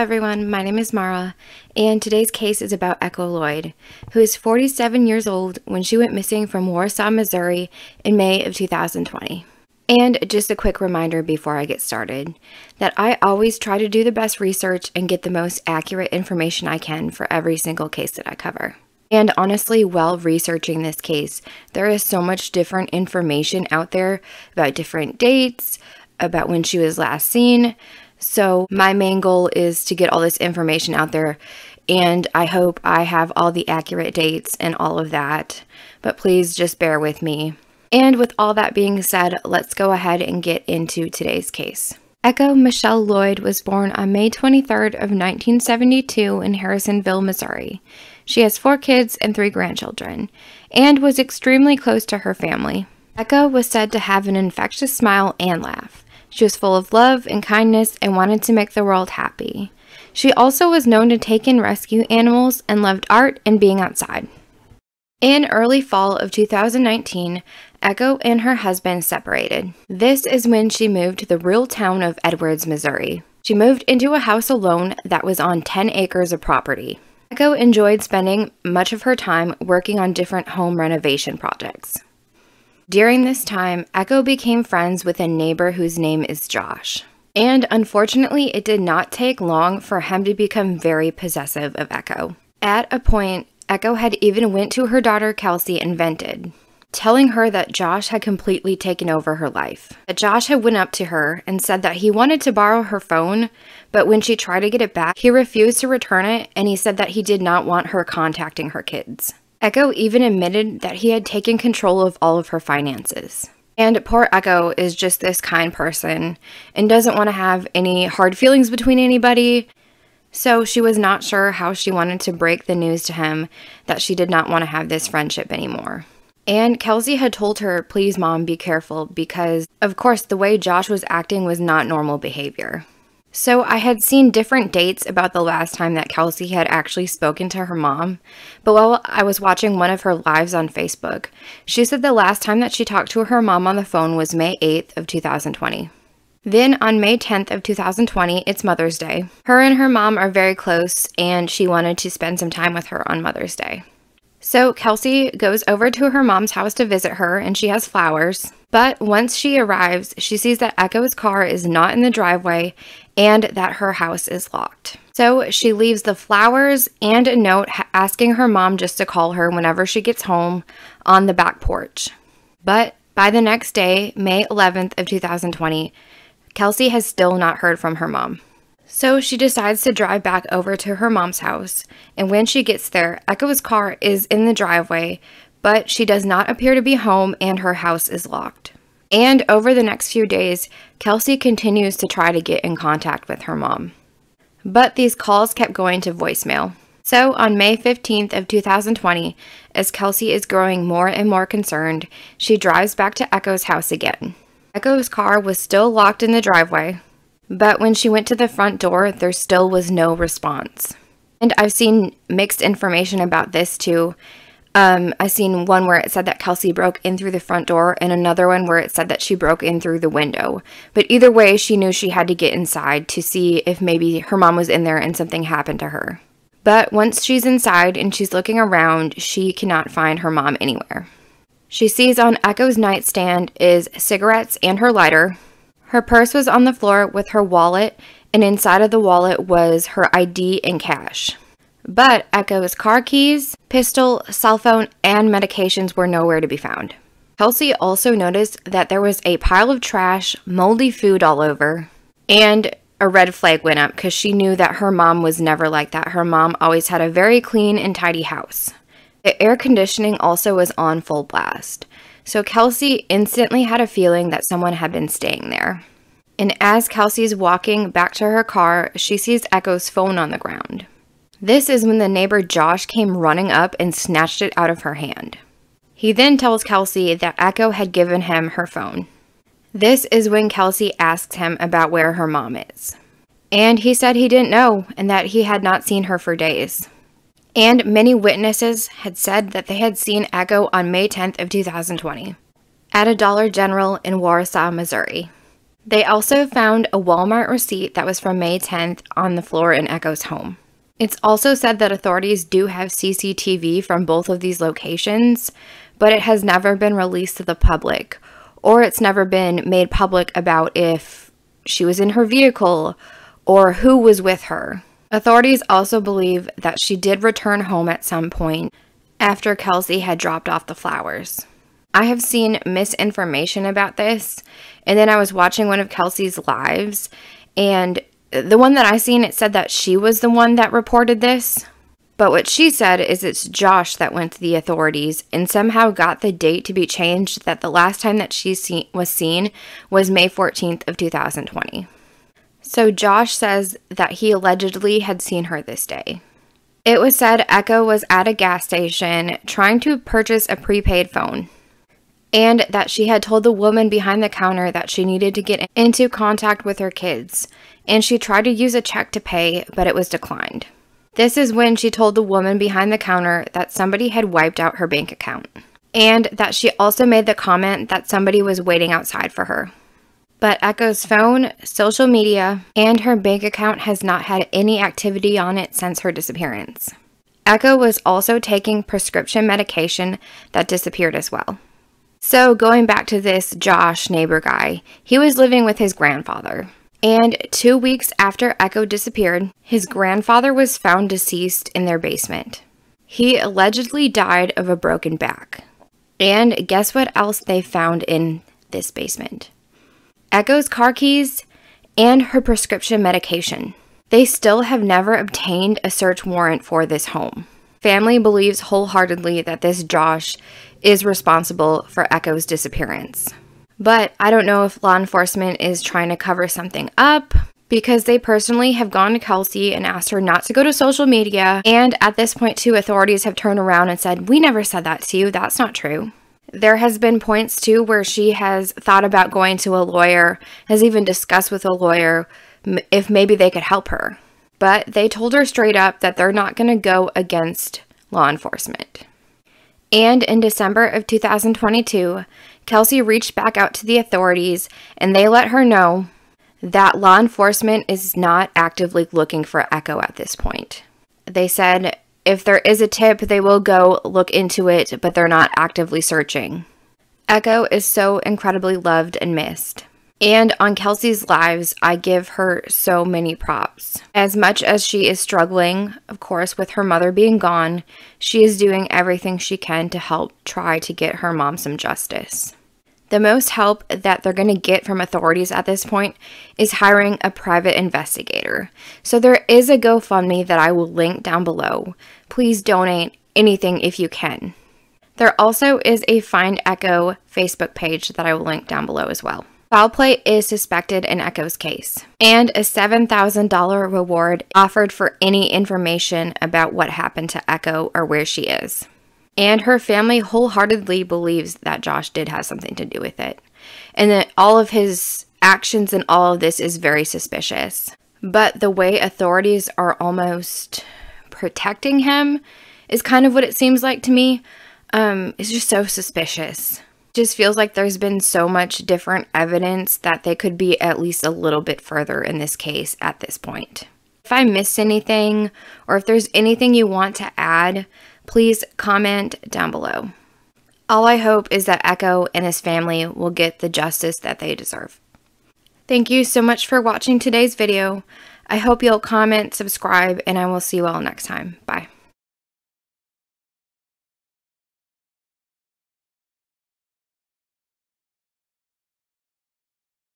everyone, my name is Mara, and today's case is about Echo Lloyd, who is 47 years old when she went missing from Warsaw, Missouri in May of 2020. And just a quick reminder before I get started, that I always try to do the best research and get the most accurate information I can for every single case that I cover. And honestly, while researching this case, there is so much different information out there about different dates, about when she was last seen. So my main goal is to get all this information out there, and I hope I have all the accurate dates and all of that, but please just bear with me. And with all that being said, let's go ahead and get into today's case. Echo Michelle Lloyd was born on May 23rd of 1972 in Harrisonville, Missouri. She has 4 kids and 3 grandchildren, and was extremely close to her family. Echo was said to have an infectious smile and laugh. She was full of love and kindness and wanted to make the world happy. She also was known to take in rescue animals and loved art and being outside. In early fall of 2019, Echo and her husband separated. This is when she moved to the rural town of Edwards, Missouri. She moved into a house alone that was on 10 acres of property. Echo enjoyed spending much of her time working on different home renovation projects. During this time, Echo became friends with a neighbor whose name is Josh. And unfortunately, it did not take long for him to become very possessive of Echo. At a point, Echo had even went to her daughter Kelsey and vented, telling her that Josh had completely taken over her life. That Josh had went up to her and said that he wanted to borrow her phone, but when she tried to get it back, he refused to return it, and he said that he did not want her contacting her kids. Echo even admitted that he had taken control of all of her finances. And poor Echo is just this kind person and doesn't want to have any hard feelings between anybody. So she was not sure how she wanted to break the news to him that she did not want to have this friendship anymore. And Kelsey had told her, please mom, be careful, because of course the way Josh was acting was not normal behavior. So I had seen different dates about the last time that Kelsey had actually spoken to her mom, but while I was watching one of her lives on Facebook, she said the last time that she talked to her mom on the phone was May 8th of 2020. Then on May 10th of 2020, it's Mother's Day. Her and her mom are very close, and she wanted to spend some time with her on Mother's Day. So Kelsey goes over to her mom's house to visit her, and she has flowers. But once she arrives, she sees that Echo's car is not in the driveway and that her house is locked. So she leaves the flowers and a note asking her mom just to call her whenever she gets home on the back porch. But by the next day, May 11th of 2020, Kelsey has still not heard from her mom. So she decides to drive back over to her mom's house, and when she gets there, Echo's car is in the driveway, but she does not appear to be home and her house is locked. And over the next few days, Kelsey continues to try to get in contact with her mom. But these calls kept going to voicemail. So on May 15th of 2020, as Kelsey is growing more and more concerned, she drives back to Echo's house again. Echo's car was still locked in the driveway. But when she went to the front door, there still was no response. And I've seen mixed information about this too. I've seen one where it said that Kelsey broke in through the front door, and another one where it said that she broke in through the window. But either way, she knew she had to get inside to see if maybe her mom was in there and something happened to her. But once she's inside and she's looking around, she cannot find her mom anywhere. She sees on Echo's nightstand is cigarettes and her lighter. Her purse was on the floor with her wallet, and inside of the wallet was her ID and cash. But Echo's car keys, pistol, cell phone, and medications were nowhere to be found. Kelsey also noticed that there was a pile of trash, moldy food all over, and a red flag went up because she knew that her mom was never like that. Her mom always had a very clean and tidy house. The air conditioning also was on full blast. So Kelsey instantly had a feeling that someone had been staying there. And as Kelsey's walking back to her car, she sees Echo's phone on the ground. This is when the neighbor Josh came running up and snatched it out of her hand. He then tells Kelsey that Echo had given him her phone. This is when Kelsey asks him about where her mom is. And he said he didn't know and that he had not seen her for days. And many witnesses had said that they had seen Echo on May 10th of 2020 at a Dollar General in Warsaw, Missouri. They also found a Walmart receipt that was from May 10th on the floor in Echo's home. It's also said that authorities do have CCTV from both of these locations, but it has never been released to the public, or it's never been made public about if she was in her vehicle or who was with her. Authorities also believe that she did return home at some point after Kelsey had dropped off the flowers. I have seen misinformation about this, and then I was watching one of Kelsey's lives, and the one that I seen, it said that she was the one that reported this. But what she said is it's Josh that went to the authorities and somehow got the date to be changed, that the last time that she was seen was May 14th of 2020. So Josh says that he allegedly had seen her this day. It was said Echo was at a gas station trying to purchase a prepaid phone, and that she had told the woman behind the counter that she needed to get into contact with her kids, and she tried to use a check to pay, but it was declined. This is when she told the woman behind the counter that somebody had wiped out her bank account, and that she also made the comment that somebody was waiting outside for her. But Echo's phone, social media, and her bank account has not had any activity on it since her disappearance. Echo was also taking prescription medication that disappeared as well. So going back to this Josh neighbor guy, he was living with his grandfather. And 2 weeks after Echo disappeared, his grandfather was found deceased in their basement. He allegedly died of a broken back. And guess what else they found in this basement? Echo's car keys and her prescription medication. They still have never obtained a search warrant for this home. Family believes wholeheartedly that this Josh is responsible for Echo's disappearance. But I don't know if law enforcement is trying to cover something up, because they personally have gone to Kelsey and asked her not to go to social media. And at this point too, authorities have turned around and said, "We never said that to you. That's not true." There has been points too where she has thought about going to a lawyer, has even discussed with a lawyer if maybe they could help her. But they told her straight up that they're not going to go against law enforcement. And in December of 2022, Kelsey reached back out to the authorities, and they let her know that law enforcement is not actively looking for Echo at this point. They said if there is a tip, they will go look into it, but they're not actively searching. Echo is so incredibly loved and missed. And on Kelsey's lives, I give her so many props. As much as she is struggling, of course, with her mother being gone, she is doing everything she can to help try to get her mom some justice. The most help that they're going to get from authorities at this point is hiring a private investigator. So there is a GoFundMe that I will link down below. Please donate anything if you can. There also is a Find Echo Facebook page that I will link down below as well. Foul play is suspected in Echo's case, and a $7,000 reward offered for any information about what happened to Echo or where she is. And her family wholeheartedly believes that Josh did have something to do with it, and that all of his actions and all of this is very suspicious. But the way authorities are almost protecting him is kind of what it seems like to me. It's just so suspicious. Just feels like there's been so much different evidence that they could be at least a little bit further in this case at this point. If I missed anything, or if there's anything you want to add, please comment down below. All I hope is that Echo and his family will get the justice that they deserve. Thank you so much for watching today's video. I hope you'll comment, subscribe, and I will see you all next time. Bye.